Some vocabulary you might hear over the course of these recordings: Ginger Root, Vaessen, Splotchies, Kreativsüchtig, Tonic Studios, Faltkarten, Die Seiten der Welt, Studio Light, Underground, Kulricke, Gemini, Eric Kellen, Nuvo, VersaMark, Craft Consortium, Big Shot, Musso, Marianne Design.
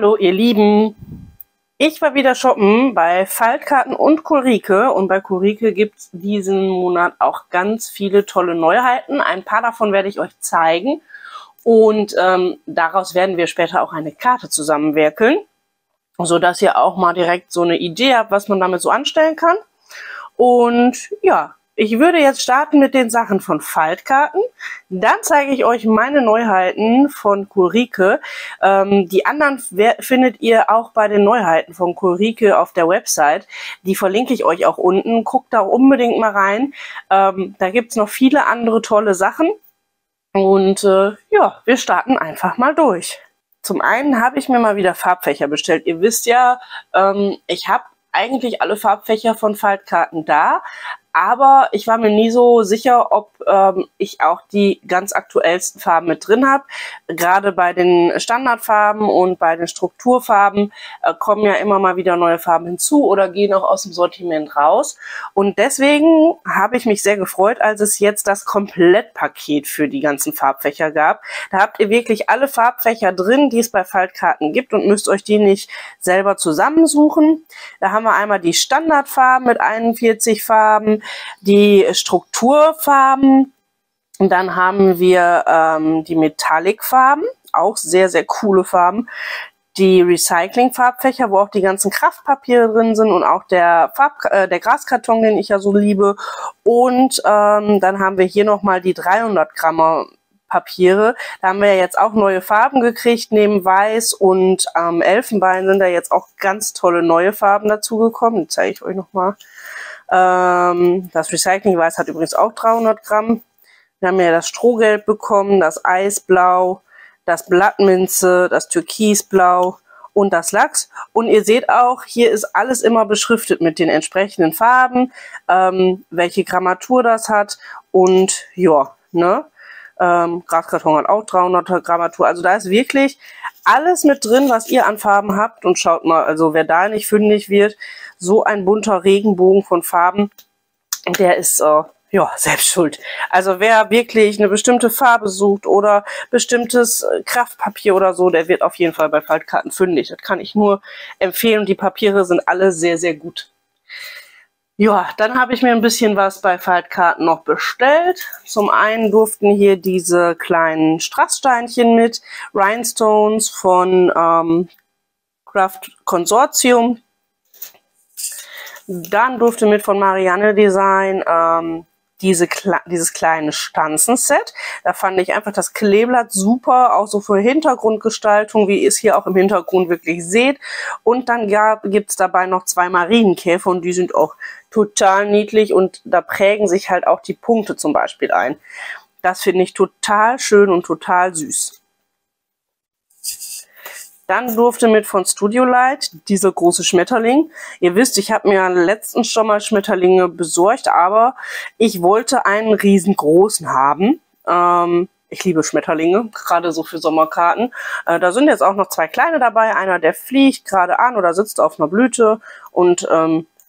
Hallo ihr Lieben, ich war wieder shoppen bei Faltkarten und Kulricke, und bei Kulricke gibt es diesen Monat auch ganz viele tolle Neuheiten. Ein paar davon werde ich euch zeigen und daraus werden wir später auch eine Karte zusammenwerkeln, sodass ihr auch mal direkt so eine Idee habt, was man damit so anstellen kann. Und ja, ich würde jetzt starten mit den Sachen von Faltkarten. Dann zeige ich euch meine Neuheiten von Kulricke. Die anderen findet ihr auch bei den Neuheiten von Kulricke auf der Website. Die verlinke ich euch auch unten. Guckt da unbedingt mal rein. Da gibt es noch viele andere tolle Sachen. Und ja, wir starten einfach mal durch. Zum einen habe ich mir mal wieder Farbfächer bestellt. Ihr wisst ja, ich habe eigentlich alle Farbfächer von Faltkarten da. Aber ich war mir nie so sicher, ob ich auch die ganz aktuellsten Farben mit drin habe. Gerade bei den Standardfarben und bei den Strukturfarben kommen ja immer mal wieder neue Farben hinzu oder gehen auch aus dem Sortiment raus. Und deswegen habe ich mich sehr gefreut, als es jetzt das Komplettpaket für die ganzen Farbfächer gab. Da habt ihr wirklich alle Farbfächer drin, die es bei Faltkarten gibt, und müsst euch die nicht selber zusammensuchen. Da haben wir einmal die Standardfarben mit 41 Farben, die Strukturfarben, und dann haben wir die Metallic-Farben, auch sehr, sehr coole Farben, die Recycling-Farbfächer, wo auch die ganzen Kraftpapiere drin sind und auch der Graskarton, den ich ja so liebe, und dann haben wir hier nochmal die 300-Grammer Papiere. Da haben wir ja jetzt auch neue Farben gekriegt, neben Weiß und Elfenbein sind da jetzt auch ganz tolle neue Farben dazugekommen. Die zeige ich euch nochmal. Das Recycling-Weiß hat übrigens auch 300 Gramm. Wir haben ja das Strohgelb bekommen, das Eisblau, das Blattminze, das Türkisblau und das Lachs. Und ihr seht auch, hier ist alles immer beschriftet mit den entsprechenden Farben, welche Grammatur das hat und ja, ne? Graskarton hat auch 300 Grammatur. Also da ist wirklich alles mit drin, was ihr an Farben habt. Und schaut mal, also wer da nicht fündig wird, so ein bunter Regenbogen von Farben, der ist ja selbst schuld. Also wer wirklich eine bestimmte Farbe sucht oder bestimmtes Kraftpapier oder so, der wird auf jeden Fall bei Faltkarten fündig. Das kann ich nur empfehlen. Die Papiere sind alle sehr, sehr gut. Ja, dann habe ich mir ein bisschen was bei Faltkarten noch bestellt. Zum einen durften hier diese kleinen Strasssteinchen mit, Rhinestones von Craft Consortium. Dann durfte mit von Marianne Design dieses kleine Stanzen-Set. Da fand ich einfach das Kleeblatt super, auch so für Hintergrundgestaltung, wie ihr es hier auch im Hintergrund wirklich seht. Und dann gibt's dabei noch zwei Marienkäfer, und die sind auch total niedlich und da prägen sich halt auch die Punkte zum Beispiel ein. Das finde ich total schön und total süß. Dann durfte mit von Studio Light dieser große Schmetterling. Ihr wisst, ich habe mir letztens schon mal Schmetterlinge besorgt, aber ich wollte einen riesengroßen haben. Ich liebe Schmetterlinge, gerade so für Sommerkarten. Da sind jetzt auch noch zwei kleine dabei. Einer, der fliegt gerade an oder sitzt auf einer Blüte, und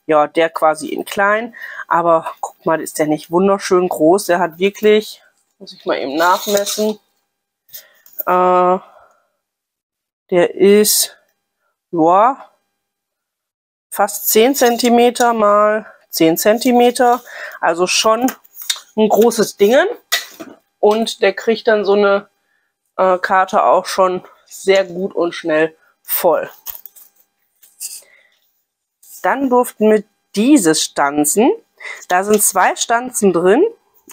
ja, der quasi in klein. Aber guck mal, ist der nicht wunderschön groß? Der hat wirklich, muss ich mal eben nachmessen, der ist, ja, fast 10 cm mal 10 cm. Also schon ein großes Dingen. Und der kriegt dann so eine Karte auch schon sehr gut und schnell voll. Dann durften wir dieses Stanzen. Da sind zwei Stanzen drin.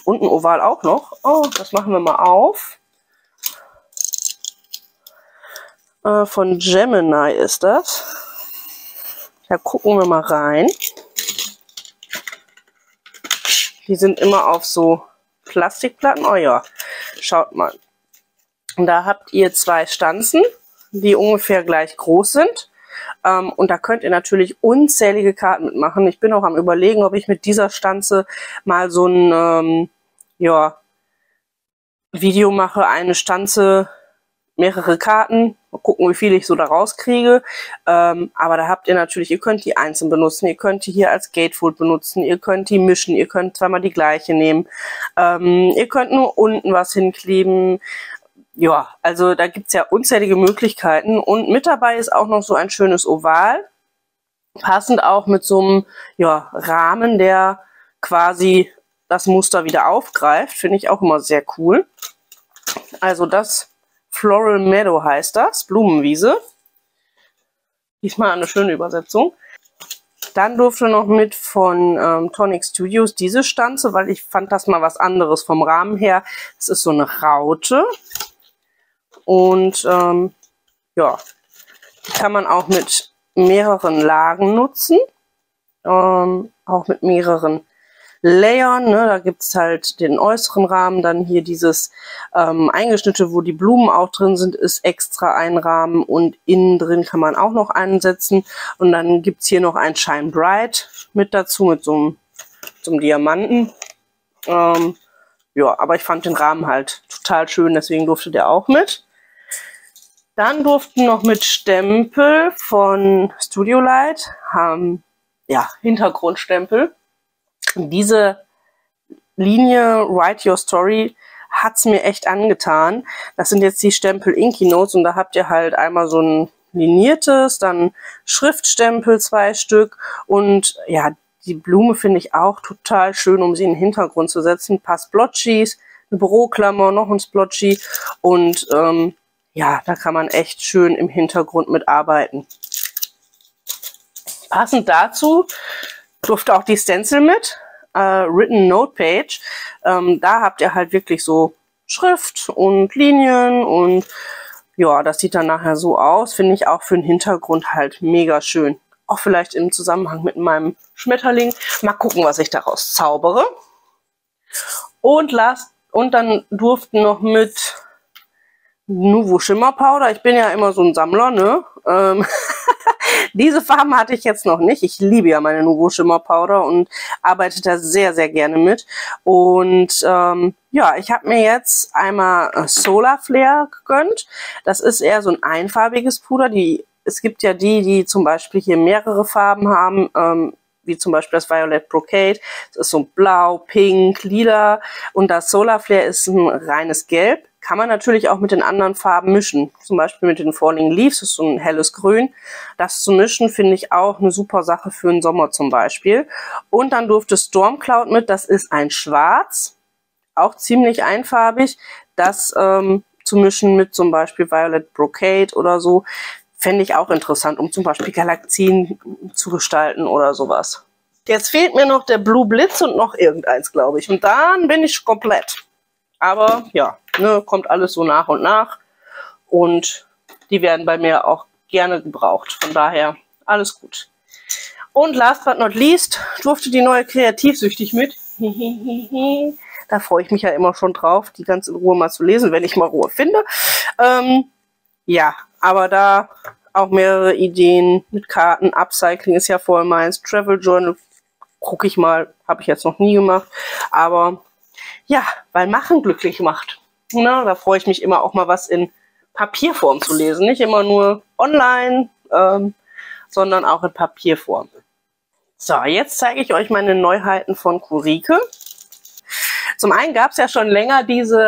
Und ein Oval auch noch. Oh, das machen wir mal auf. Von Gemini ist das. Da gucken wir mal rein. Die sind immer auf so Plastikplatten. Oh ja, schaut mal. Und da habt ihr zwei Stanzen, die ungefähr gleich groß sind. Und da könnt ihr natürlich unzählige Karten mitmachen. Ich bin auch am Überlegen, ob ich mit dieser Stanze mal so ein ja, Video mache, eine Stanze, mehrere Karten, mal gucken, wie viele ich so da rauskriege, aber da habt ihr natürlich, ihr könnt die einzeln benutzen, ihr könnt die hier als Gatefold benutzen, ihr könnt die mischen, ihr könnt zweimal die gleiche nehmen, ihr könnt nur unten was hinkleben, Ja, also da gibt es ja unzählige Möglichkeiten. Und mit dabei ist auch noch so ein schönes Oval. Passend auch mit so einem Rahmen, der quasi das Muster wieder aufgreift. Finde ich auch immer sehr cool. Also das Floral Meadow heißt das, Blumenwiese. Diesmal eine schöne Übersetzung. Dann durfte noch mit von Tonic Studios diese Stanze, weil ich fand das mal was anderes vom Rahmen her. Es ist so eine Raute. Und die kann man auch mit mehreren Lagen nutzen. Auch mit mehreren Layern, ne? Da gibt es halt den äußeren Rahmen, dann hier dieses eingeschnittene, wo die Blumen auch drin sind, ist extra ein Rahmen und innen drin kann man auch noch einen setzen. Und dann gibt es hier noch ein Shine Bright mit dazu, mit so einem Diamanten. Ja, aber ich fand den Rahmen halt total schön, deswegen durfte der auch mit. Dann durften noch mit Stempel von Studio Light, Hintergrundstempel. Diese Linie Write Your Story hat's mir echt angetan. Das sind jetzt die Stempel Inky Notes und da habt ihr halt einmal so ein liniertes, dann Schriftstempel, 2 Stück und ja, die Blume finde ich auch total schön, um sie in den Hintergrund zu setzen. Ein paar Splotchies, eine Büroklammer, noch ein Splotchie und da kann man echt schön im Hintergrund mitarbeiten. Passend dazu durfte auch die Stencil mit, Written Note Page. Da habt ihr halt wirklich so Schrift und Linien und ja, das sieht dann nachher so aus. Finde ich auch für den Hintergrund halt mega schön. Auch vielleicht im Zusammenhang mit meinem Schmetterling. Mal gucken, was ich daraus zaubere. Und dann durften noch mit Nuvo Schimmerpowder. Ich bin ja immer so ein Sammler, ne? Diese Farben hatte ich jetzt noch nicht. Ich liebe ja meine Nuvo Schimmerpowder und arbeite da sehr, sehr gerne mit. Und ich habe mir jetzt einmal Solar Flare gegönnt. Das ist eher so ein einfarbiges Puder. Es gibt ja die zum Beispiel hier mehrere Farben haben, wie zum Beispiel das Violet Brocade. Das ist so blau, pink, lila. Und das Solar Flare ist ein reines Gelb. Kann man natürlich auch mit den anderen Farben mischen. Zum Beispiel mit den Falling Leaves, das ist so ein helles Grün. Das zu mischen finde ich auch eine super Sache für den Sommer zum Beispiel. Und dann durfte Stormcloud mit, das ist ein Schwarz. Auch ziemlich einfarbig. Das zu mischen mit zum Beispiel Violet Brocade oder so, fände ich auch interessant, um zum Beispiel Galaxien zu gestalten oder sowas. Jetzt fehlt mir noch der Blue Blitz und noch irgendeins, glaube ich. Und dann bin ich komplett. Aber ja, ne, kommt alles so nach und nach und die werden bei mir auch gerne gebraucht. Von daher alles gut. Und last but not least durfte die neue Kreativsüchtig mit. Da freue ich mich ja immer schon drauf, die ganz in Ruhe mal zu lesen, wenn ich mal Ruhe finde. Aber da auch mehrere Ideen mit Karten. Upcycling ist ja voll meins. Travel Journal gucke ich mal, habe ich jetzt noch nie gemacht, aber ja, weil Machen glücklich macht. Na, da freue ich mich immer auch mal was in Papierform zu lesen. Nicht immer nur online, sondern auch in Papierform. So, jetzt zeige ich euch meine Neuheiten von Kulricke. Zum einen gab es ja schon länger diese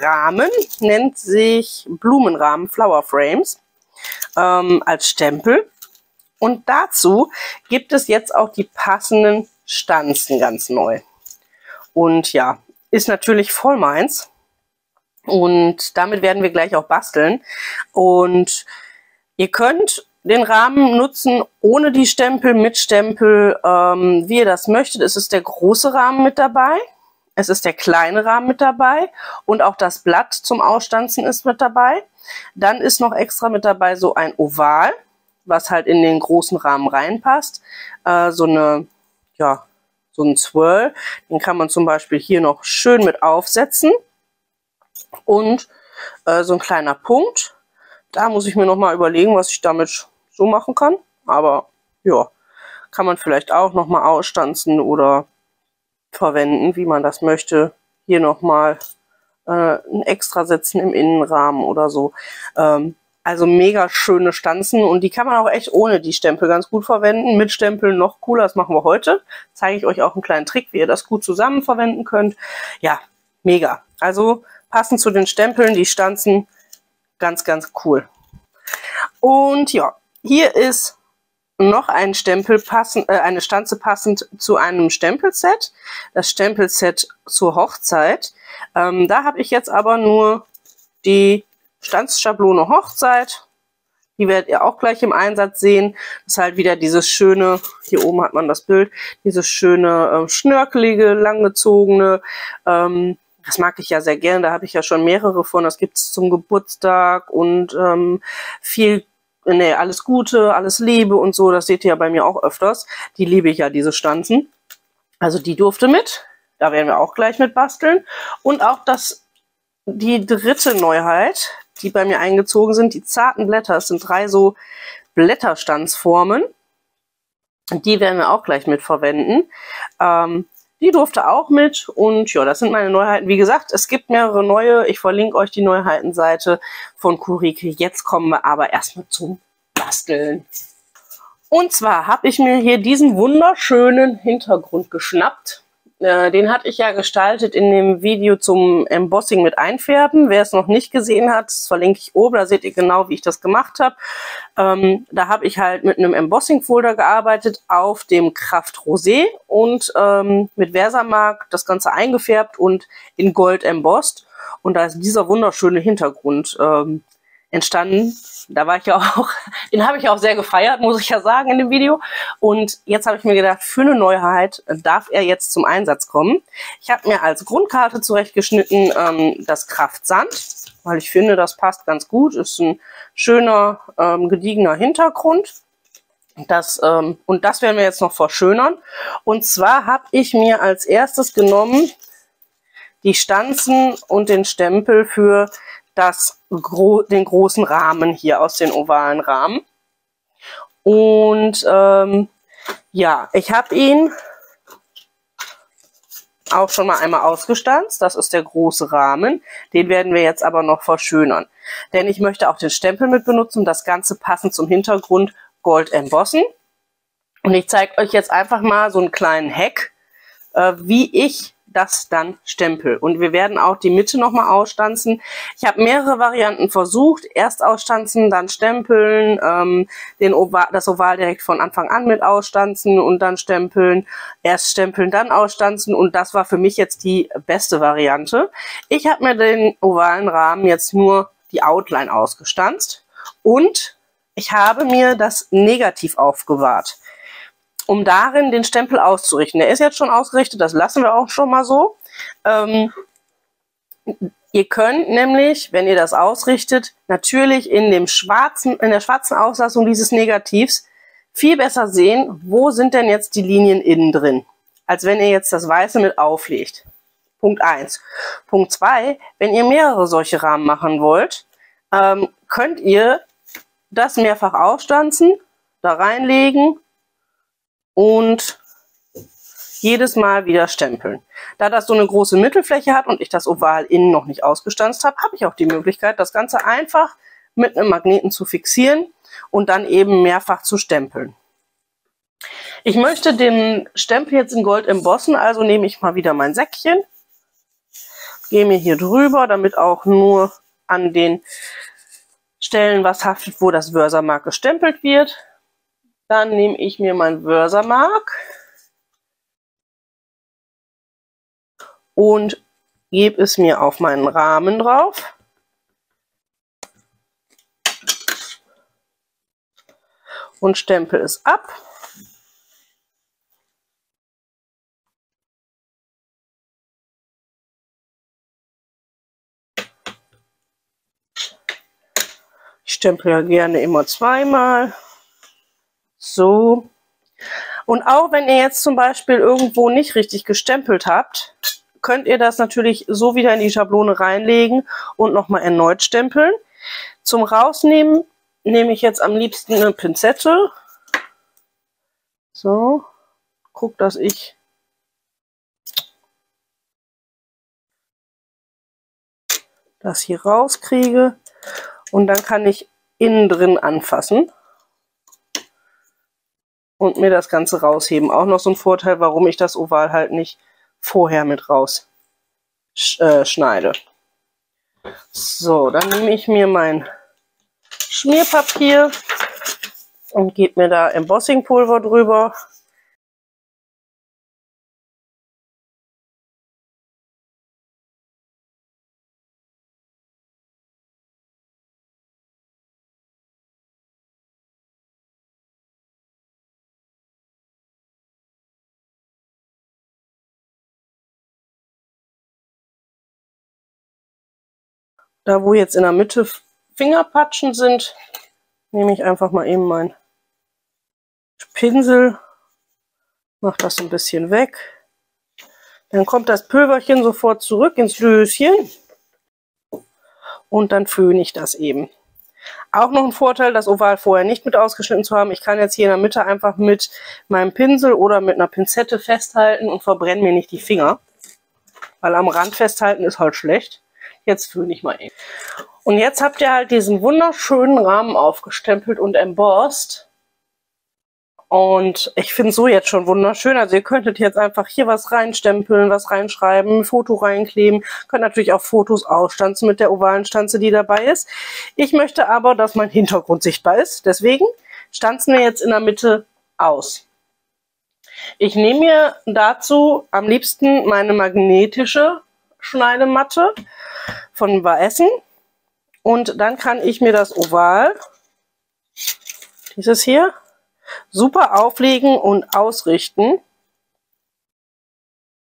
Rahmen, nennt sich Blumenrahmen, Flower Frames, als Stempel. Und dazu gibt es jetzt auch die passenden Stanzen ganz neu. Und ja, ist natürlich voll meins. Und damit werden wir gleich auch basteln. Und ihr könnt den Rahmen nutzen, ohne die Stempel, mit Stempel, wie ihr das möchtet. Es ist der große Rahmen mit dabei. Es ist der kleine Rahmen mit dabei und auch das Blatt zum Ausstanzen ist mit dabei. Dann ist noch extra mit dabei so ein Oval, was halt in den großen Rahmen reinpasst. So ein Swirl, den kann man zum Beispiel hier noch schön mit aufsetzen. Und so ein kleiner Punkt. Da muss ich mir nochmal überlegen, was ich damit so machen kann. Aber ja, kann man vielleicht auch nochmal ausstanzen oder verwenden, wie man das möchte. Hier nochmal ein Extra setzen im Innenrahmen oder so. Also mega schöne Stanzen und die kann man auch echt ohne die Stempel ganz gut verwenden. Mit Stempeln noch cooler, das machen wir heute. Zeige ich euch auch einen kleinen Trick, wie ihr das gut zusammen verwenden könnt. Ja, mega. Also passend zu den Stempeln, die Stanzen, ganz, ganz cool. Und ja, hier ist noch ein Stempel passend, eine Stanze passend zu einem Stempelset, das Stempelset zur Hochzeit. Da habe ich jetzt aber nur die Stanzschablone Hochzeit. Die werdet ihr auch gleich im Einsatz sehen. Das ist halt wieder dieses schöne, hier oben hat man das Bild, dieses schöne schnörkelige, langgezogene. Das mag ich ja sehr gern, da habe ich ja schon mehrere von. Das gibt es zum Geburtstag und alles Gute, alles Liebe und so. Das seht ihr ja bei mir auch öfters. Die liebe ich ja, diese Stanzen. Also die durfte mit. Da werden wir auch gleich mit basteln. Und auch die dritte Neuheit, die bei mir eingezogen sind, die zarten Blätter. Es sind 3 so Blätterstandsformen. Die werden wir auch gleich mit verwenden. Die durfte auch mit und ja, das sind meine Neuheiten. Wie gesagt, es gibt mehrere neue. Ich verlinke euch die Neuheitenseite von Kulricke. Jetzt kommen wir aber erstmal zum Basteln. Und zwar habe ich mir hier diesen wunderschönen Hintergrund geschnappt. Den hatte ich ja gestaltet in dem Video zum Embossing mit Einfärben. Wer es noch nicht gesehen hat, das verlinke ich oben, da seht ihr genau, wie ich das gemacht habe. Da habe ich halt mit einem Embossing-Folder gearbeitet auf dem Kraft Rosé und mit VersaMark das Ganze eingefärbt und in Gold embossed. Und da ist dieser wunderschöne Hintergrund entstanden. Da war ich ja auch, den habe ich auch sehr gefeiert, muss ich ja sagen, in dem Video. Und jetzt habe ich mir gedacht, für eine Neuheit darf er jetzt zum Einsatz kommen. Ich habe mir als Grundkarte zurechtgeschnitten das Kraftsand, weil ich finde, das passt ganz gut. Ist ein schöner, gediegener Hintergrund. Und das werden wir jetzt noch verschönern. Und zwar habe ich mir als erstes genommen die Stanzen und den Stempel für den großen Rahmen hier aus den ovalen Rahmen. Und ja, ich habe ihn auch schon mal einmal ausgestanzt. Das ist der große Rahmen. Den werden wir jetzt aber noch verschönern. Denn ich möchte auch den Stempel mit benutzen, das Ganze passend zum Hintergrund Gold embossen. Und ich zeige euch jetzt einfach mal so einen kleinen Hack, wie ich das dann Stempel. Und wir werden auch die Mitte nochmal ausstanzen. Ich habe mehrere Varianten versucht. Erst ausstanzen, dann stempeln, das Oval direkt von Anfang an mit ausstanzen und dann stempeln. Erst stempeln, dann ausstanzen und das war für mich jetzt die beste Variante. Ich habe mir den ovalen Rahmen jetzt nur die Outline ausgestanzt und ich habe mir das Negativ aufbewahrt, um darin den Stempel auszurichten. Der ist jetzt schon ausgerichtet, das lassen wir auch schon mal so. Ihr könnt nämlich, wenn ihr das ausrichtet, natürlich in der schwarzen Auslassung dieses Negativs viel besser sehen, wo sind denn jetzt die Linien innen drin, als wenn ihr jetzt das Weiße mit auflegt. Punkt 1. Punkt 2, wenn ihr mehrere solche Rahmen machen wollt, könnt ihr das mehrfach ausstanzen, da reinlegen und jedes Mal wieder stempeln. Da das so eine große Mittelfläche hat und ich das Oval innen noch nicht ausgestanzt habe, habe ich auch die Möglichkeit, das Ganze einfach mit einem Magneten zu fixieren und dann eben mehrfach zu stempeln. Ich möchte den Stempel jetzt in Gold embossen, also nehme ich mal wieder mein Säckchen, gehe mir hier drüber, damit auch nur an den Stellen was haftet, wo das VersaMark gestempelt wird. Dann nehme ich mir mein VersaMark und gebe es mir auf meinen Rahmen drauf. Und stempel es ab. Ich stempel ja gerne immer zweimal. So, und auch wenn ihr jetzt zum Beispiel irgendwo nicht richtig gestempelt habt, könnt ihr das natürlich so wieder in die Schablone reinlegen und nochmal erneut stempeln. Zum Rausnehmen nehme ich jetzt am liebsten eine Pinzette. So, guck, dass ich das hier rauskriege und dann kann ich innen drin anfassen und mir das Ganze rausheben. Auch noch so ein Vorteil, warum ich das Oval halt nicht vorher mit rausschneide. So, dann nehme ich mir mein Schmierpapier und gebe mir da Embossingpulver drüber. Da, wo jetzt in der Mitte Fingerpatschen sind, nehme ich einfach mal eben meinen Pinsel, mache das ein bisschen weg. Dann kommt das Pülverchen sofort zurück ins Döschen und dann föhne ich das eben. Auch noch ein Vorteil, das Oval vorher nicht mit ausgeschnitten zu haben. Ich kann jetzt hier in der Mitte einfach mit meinem Pinsel oder mit einer Pinzette festhalten und verbrenne mir nicht die Finger, weil am Rand festhalten ist halt schlecht. Jetzt fühle ich mal eben. Und jetzt habt ihr halt diesen wunderschönen Rahmen aufgestempelt und embossed. Und ich finde so jetzt schon wunderschön. Also ihr könntet jetzt einfach hier was reinstempeln, was reinschreiben, ein Foto reinkleben. Könnt natürlich auch Fotos ausstanzen mit der ovalen Stanze, die dabei ist. Ich möchte aber, dass mein Hintergrund sichtbar ist. Deswegen stanzen wir jetzt in der Mitte aus. Ich nehme mir dazu am liebsten meine magnetische Schneidematte von Vaessen und dann kann ich mir das Oval, dieses hier, super auflegen und ausrichten,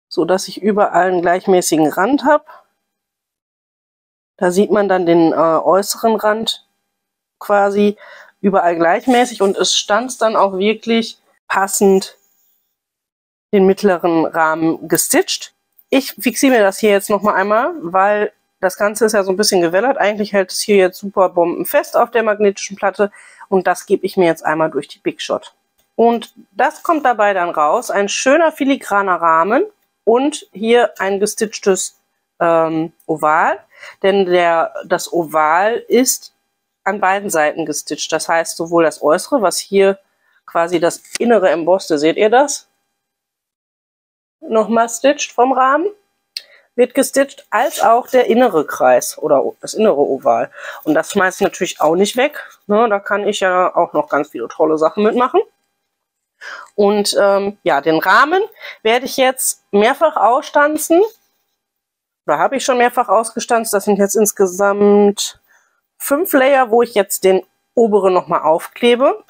so dass ich überall einen gleichmäßigen Rand habe. Da sieht man dann den äußeren Rand quasi überall gleichmäßig und es stanzt dann auch wirklich passend den mittleren Rahmen gestitcht. Ich fixiere mir das hier jetzt nochmal einmal, weil das Ganze ist ja so ein bisschen gewellert. Eigentlich hält es hier jetzt super bombenfest auf der magnetischen Platte. Und das gebe ich mir jetzt einmal durch die Big Shot. Und das kommt dabei dann raus. Ein schöner filigraner Rahmen und hier ein gestitchtes Oval. Denn das Oval ist an beiden Seiten gestitcht. Das heißt sowohl das Äußere, was hier quasi das innere Embossed, seht ihr das? Nochmal stitcht vom Rahmen, wird gestitcht, als auch der innere Kreis oder das innere Oval. Und das schmeiße ich natürlich auch nicht weg. Ne, da kann ich ja auch noch ganz viele tolle Sachen mitmachen. Und ja, den Rahmen werde ich jetzt mehrfach ausstanzen. Da habe ich schon mehrfach ausgestanzt. Das sind jetzt insgesamt 5 Layer, wo ich jetzt den oberen nochmal aufklebe.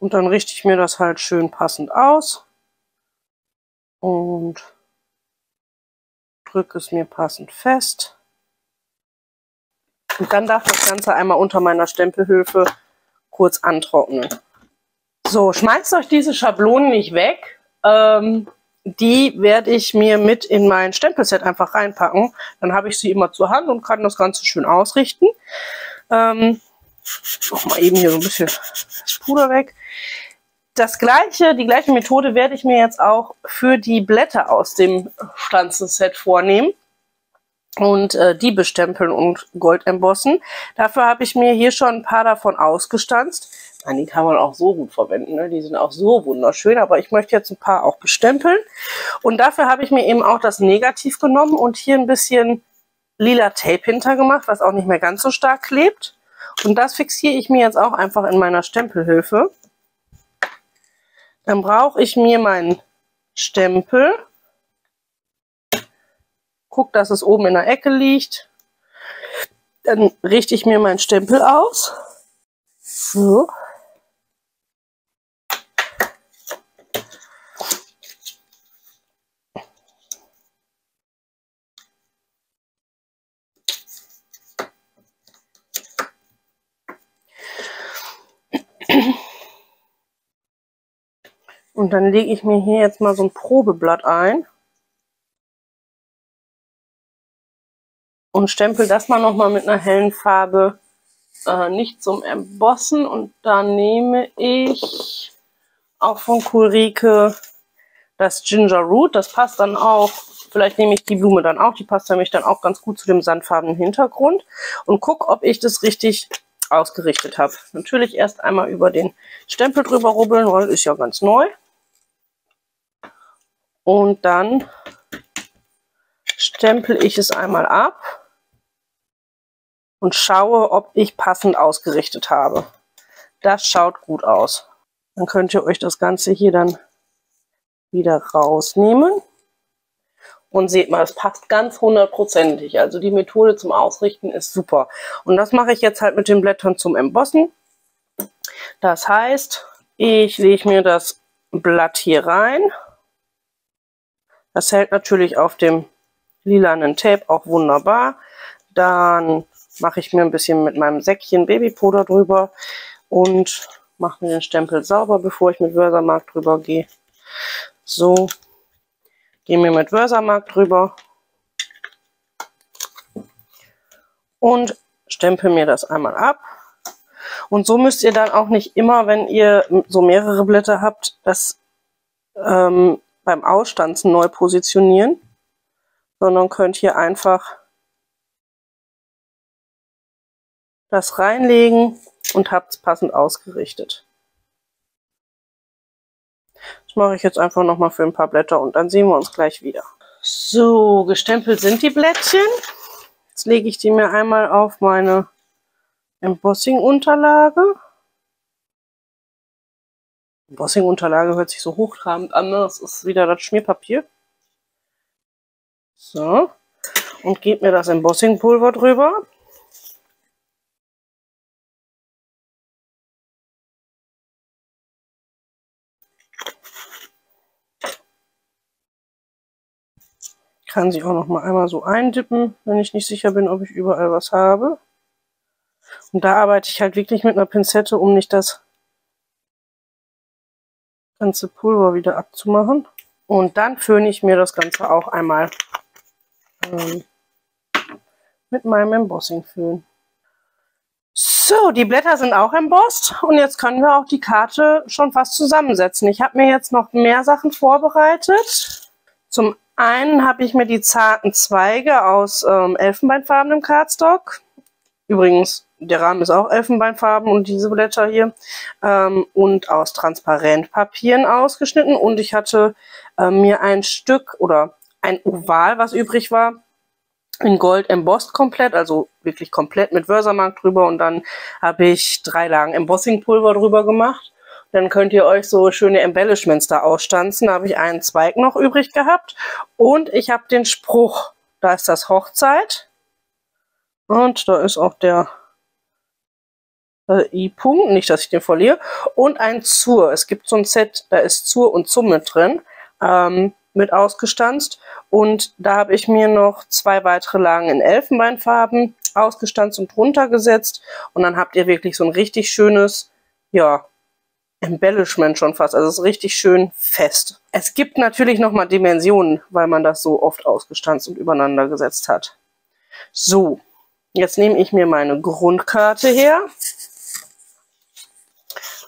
Und dann richte ich mir das halt schön passend aus und drücke es mir passend fest. Und dann darf das Ganze einmal unter meiner Stempelhilfe kurz antrocknen. So, schmeißt euch diese Schablonen nicht weg. Die werde ich mir mit in mein Stempelset einfach reinpacken. Dann habe ich sie immer zur Hand und kann das Ganze schön ausrichten. Noch mal eben hier so ein bisschen das Puder weg. Die gleiche Methode werde ich mir jetzt auch für die Blätter aus dem Stanzenset vornehmen und die bestempeln und Gold embossen. Dafür habe ich mir hier schon ein paar davon ausgestanzt. Nein, die kann man auch so gut verwenden, ne? Die sind auch so wunderschön, aber ich möchte jetzt ein paar auch bestempeln. Und dafür habe ich mir eben auch das Negativ genommen und hier ein bisschen lila Tape hintergemacht, was auch nicht mehr ganz so stark klebt. Und das fixiere ich mir jetzt auch einfach in meiner Stempelhilfe. Dann brauche ich mir meinen Stempel. Guck, dass es oben in der Ecke liegt. Dann richte ich mir meinen Stempel aus. So. Und dann lege ich mir hier jetzt mal so ein Probeblatt ein und stempel das mal nochmal mit einer hellen Farbe nicht zum Embossen. Und da nehme ich auch von Kulricke das Ginger Root. Das passt dann auch, vielleicht nehme ich die Blume dann auch, die passt nämlich dann auch ganz gut zu dem sandfarbenen Hintergrund. Und gucke, ob ich das richtig ausgerichtet habe. Natürlich erst einmal über den Stempel drüber rubbeln, weil ist ja ganz neu. Und dann stempel ich es einmal ab und schaue, ob ich passend ausgerichtet habe. Das schaut gut aus. Dann könnt ihr euch das Ganze hier dann wieder rausnehmen. Und seht mal, es passt ganz hundertprozentig. Also die Methode zum Ausrichten ist super. Und das mache ich jetzt halt mit den Blättern zum Embossen. Das heißt, ich lege mir das Blatt hier rein. Das hält natürlich auf dem lilanen Tape auch wunderbar. Dann mache ich mir ein bisschen mit meinem Säckchen Babypuder drüber und mache mir den Stempel sauber, bevor ich mit VersaMark drüber gehe. So. Gehen wir mit VersaMark drüber und stempel mir das einmal ab. Und so müsst ihr dann auch nicht immer, wenn ihr so mehrere Blätter habt, das beim Ausstanzen neu positionieren, sondern könnt hier einfach das reinlegen und habt es passend ausgerichtet. Das mache ich jetzt einfach nochmal für ein paar Blätter und dann sehen wir uns gleich wieder. So, gestempelt sind die Blättchen. Jetzt lege ich die mir einmal auf meine Embossing-Unterlage. Embossing-Unterlage hört sich so hochtrabend an, das ist wieder das Schmierpapier. So, und gebe mir das Embossing-Pulver drüber. Kann sie auch noch mal einmal so eindippen, wenn ich nicht sicher bin, ob ich überall was habe. Und da arbeite ich halt wirklich mit einer Pinzette, um nicht das ganze Pulver wieder abzumachen. Und dann föhne ich mir das Ganze auch einmal mit meinem Embossing-Föhn. So, die Blätter sind auch embossed und jetzt können wir auch die Karte schon fast zusammensetzen. Ich habe mir jetzt noch mehr Sachen vorbereitet. Zum einen habe ich mir die zarten Zweige aus elfenbeinfarbenem Cardstock. Übrigens, der Rahmen ist auch elfenbeinfarben und diese Blätter hier. Und aus Transparentpapieren ausgeschnitten. Und ich hatte mir ein Stück oder ein Oval, was übrig war, in Gold embossed komplett. Also wirklich komplett mit VersaMark drüber. Und dann habe ich 3 Lagen Embossingpulver drüber gemacht. Dann könnt ihr euch so schöne Embellishments da ausstanzen. Da habe ich einen Zweig noch übrig gehabt. Und ich habe den Spruch. Da ist das Hochzeit. Und da ist auch der I-Punkt. Nicht, dass ich den verliere. Und ein Zur. Es gibt so ein Set, da ist Zur und Summe drin. Mit ausgestanzt. Und da habe ich mir noch 2 weitere Lagen in Elfenbeinfarben ausgestanzt und drunter gesetzt. Und dann habt ihr wirklich so ein richtig schönes, ja, Embellishment schon fast, also es ist richtig schön fest. Es gibt natürlich nochmal Dimensionen, weil man das so oft ausgestanzt und übereinander gesetzt hat. So, jetzt nehme ich mir meine Grundkarte her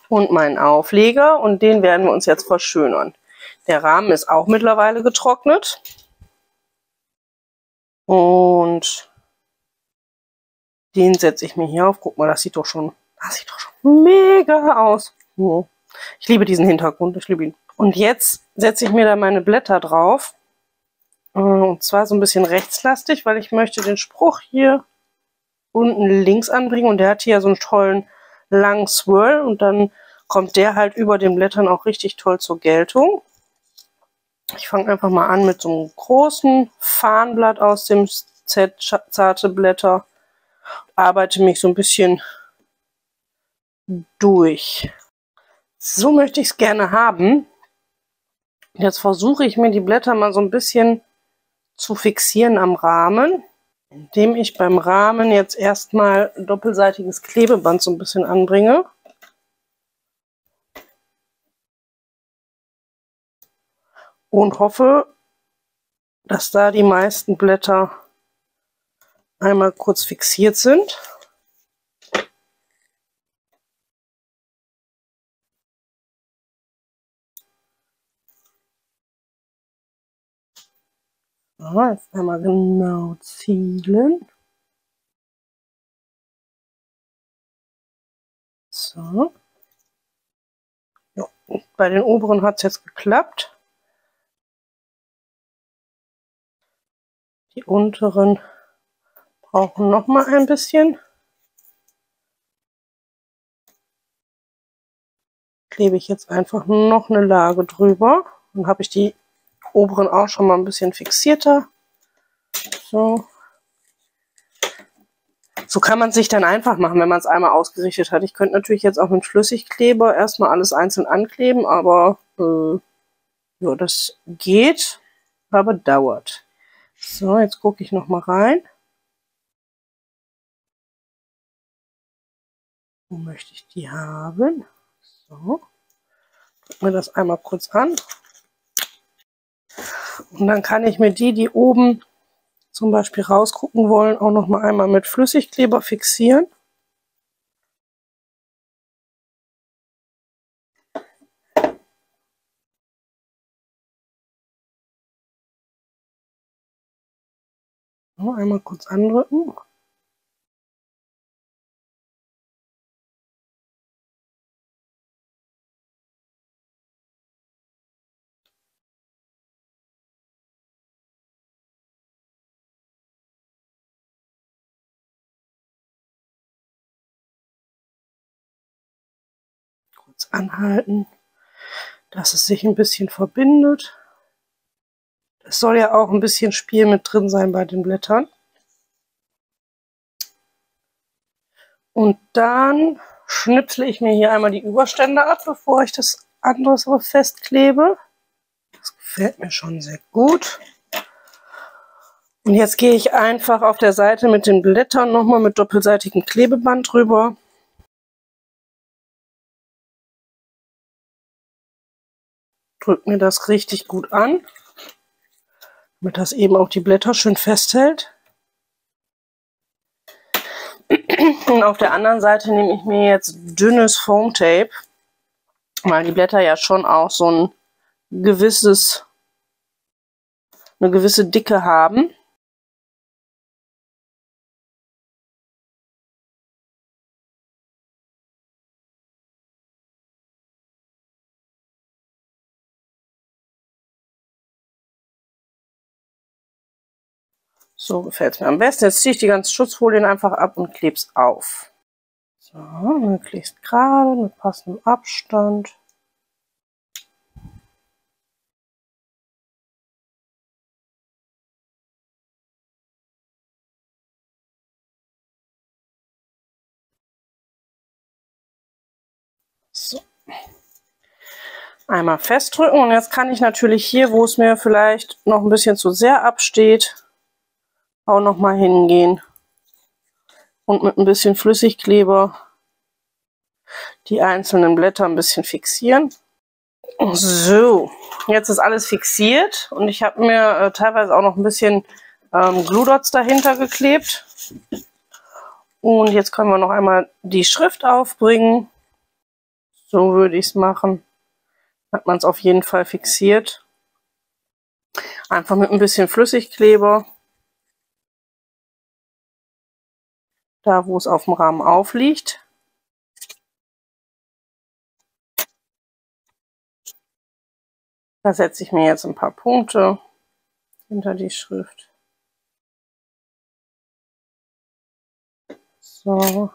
und meinen Aufleger und den werden wir uns jetzt verschönern. Der Rahmen ist auch mittlerweile getrocknet und den setze ich mir hier auf. Guck mal, das sieht doch schon mega aus. Ich liebe diesen Hintergrund, ich liebe ihn. Und jetzt setze ich mir da meine Blätter drauf. Und zwar so ein bisschen rechtslastig, weil ich möchte den Spruch hier unten links anbringen. Und der hat hier so einen tollen langen Swirl. Und dann kommt der halt über den Blättern auch richtig toll zur Geltung. Ich fange einfach mal an mit so einem großen Farnblatt aus dem Set Zarte Blätter. Arbeite mich so ein bisschen durch. So möchte ich es gerne haben. Jetzt versuche ich mir die Blätter mal so ein bisschen zu fixieren am Rahmen, indem ich beim Rahmen jetzt erstmal doppelseitiges Klebeband so ein bisschen anbringe. Und hoffe, dass da die meisten Blätter einmal kurz fixiert sind. Jetzt einmal genau zielen. So. Ja, bei den oberen hat es jetzt geklappt. Die unteren brauchen noch mal ein bisschen. Klebe ich jetzt einfach noch eine Lage drüber. Dann habe ich die oberen auch schon mal ein bisschen fixierter. So. So kann man sich dann einfach machen, wenn man es einmal ausgerichtet hat. Ich könnte natürlich jetzt auch mit Flüssigkleber erstmal alles einzeln ankleben, aber ja, das geht, aber dauert. So, jetzt gucke ich noch mal rein. Wo möchte ich die haben? So, guck mir das einmal kurz an. Und dann kann ich mir die, die oben zum Beispiel rausgucken wollen, auch noch mal einmal mit Flüssigkleber fixieren. So, einmal kurz andrücken. Anhalten, dass es sich ein bisschen verbindet. Es soll ja auch ein bisschen Spiel mit drin sein bei den Blättern. Und dann schnipsle ich mir hier einmal die Überstände ab, bevor ich das andere festklebe. Das gefällt mir schon sehr gut. Und jetzt gehe ich einfach auf der Seite mit den Blättern nochmal mit doppelseitigem Klebeband drüber. Drückt mir das richtig gut an, damit das eben auch die Blätter schön festhält. Und auf der anderen Seite nehme ich mir jetzt dünnes Foamtape, weil die Blätter ja schon auch so eine gewisse Dicke haben. So gefällt es mir am besten. Jetzt ziehe ich die ganzen Schutzfolien einfach ab und klebe es auf. So, möglichst gerade, mit passendem Abstand. So. Einmal festdrücken und jetzt kann ich natürlich hier, wo es mir vielleicht noch ein bisschen zu sehr absteht, auch noch mal hingehen und mit ein bisschen Flüssigkleber die einzelnen Blätter ein bisschen fixieren. So, jetzt ist alles fixiert und ich habe mir teilweise auch noch ein bisschen Glue Dots dahinter geklebt. Und jetzt können wir noch einmal die Schrift aufbringen. So würde ich es machen. Hat man es auf jeden Fall fixiert. Einfach mit ein bisschen Flüssigkleber. Da, wo es auf dem Rahmen aufliegt. Da setze ich mir jetzt ein paar Punkte hinter die Schrift. So.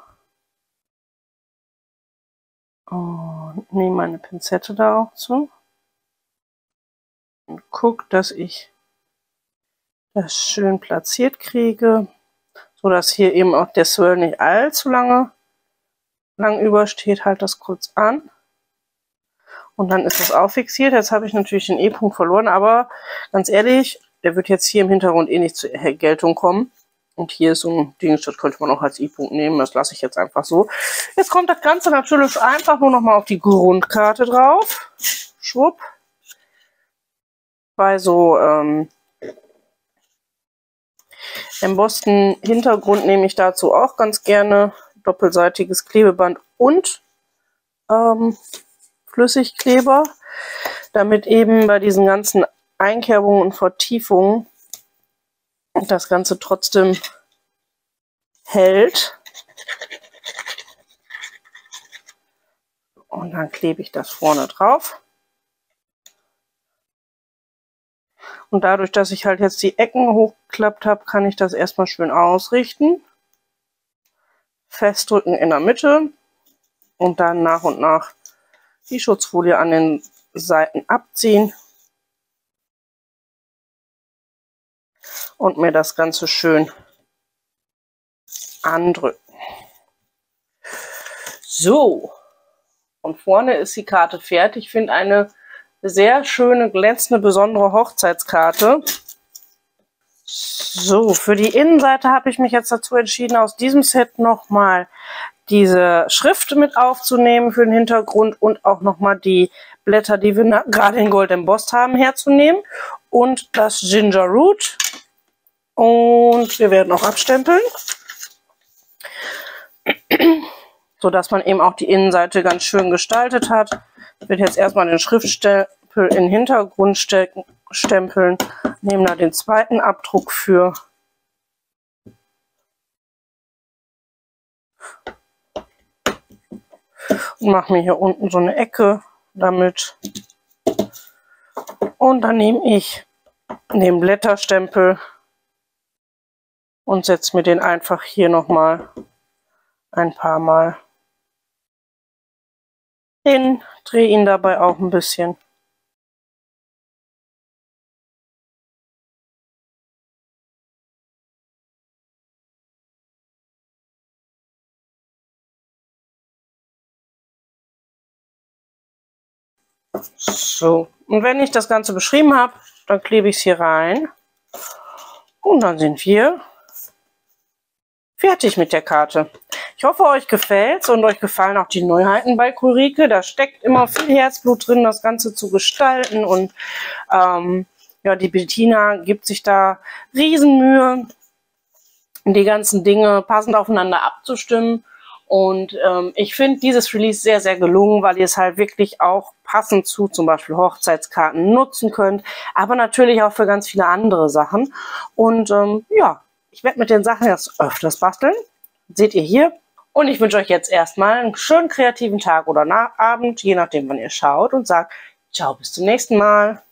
Und nehme meine Pinzette da auch zu. Und gucke, dass ich das schön platziert kriege. So, dass hier eben auch der Swirl nicht allzu lang übersteht, halte das kurz an. Und dann ist das auch fixiert. Jetzt habe ich natürlich den E-Punkt verloren, aber ganz ehrlich, der wird jetzt hier im Hintergrund eh nicht zur Geltung kommen. Und hier ist so ein Gegenstand, könnte man auch als E-Punkt nehmen, das lasse ich jetzt einfach so. Jetzt kommt das Ganze natürlich einfach nur nochmal auf die Grundkarte drauf. Schwupp. Bei so, embossten Hintergrund nehme ich dazu auch ganz gerne doppelseitiges Klebeband und Flüssigkleber, damit eben bei diesen ganzen Einkerbungen und Vertiefungen das Ganze trotzdem hält. und dann klebe ich das vorne drauf. Und dadurch, dass ich halt jetzt die Ecken hochgeklappt habe, kann ich das erstmal schön ausrichten. Festdrücken in der Mitte und dann nach und nach die Schutzfolie an den Seiten abziehen und mir das Ganze schön andrücken. So, und vorne ist die Karte fertig. Ich finde eine sehr schöne, glänzende, besondere Hochzeitskarte. So, für die Innenseite habe ich mich jetzt dazu entschieden, aus diesem Set nochmal diese Schrift mit aufzunehmen für den Hintergrund und auch nochmal die Blätter, die wir gerade in Gold embossed haben, herzunehmen und das Ginger Root. Und wir werden auch abstempeln, sodass man eben auch die Innenseite ganz schön gestaltet hat. Ich werde jetzt erstmal den Schriftstempel in den Hintergrund stempeln, nehmen da den zweiten Abdruck für. Und mache mir hier unten so eine Ecke damit. Und dann nehme ich den Blätterstempel und setze mir den einfach hier nochmal ein paar Mal hin, drehe ihn dabei auch ein bisschen. So, und wenn ich das Ganze beschrieben habe, dann klebe ich es hier rein und dann sind wir fertig mit der Karte. Ich hoffe, euch gefällt's und euch gefallen auch die Neuheiten bei Kulricke. Da steckt immer viel Herzblut drin, das Ganze zu gestalten. Und ja, die Bettina gibt sich da Riesenmühe, die ganzen Dinge passend aufeinander abzustimmen. Und ich finde dieses Release sehr, sehr gelungen, weil ihr es halt wirklich auch passend zu zum Beispiel Hochzeitskarten nutzen könnt, aber natürlich auch für ganz viele andere Sachen. Und ja, ich werde mit den Sachen jetzt öfters basteln. Seht ihr hier. Und ich wünsche euch jetzt erstmal einen schönen kreativen Tag oder Abend, je nachdem, wann ihr schaut, und sage ciao, bis zum nächsten Mal.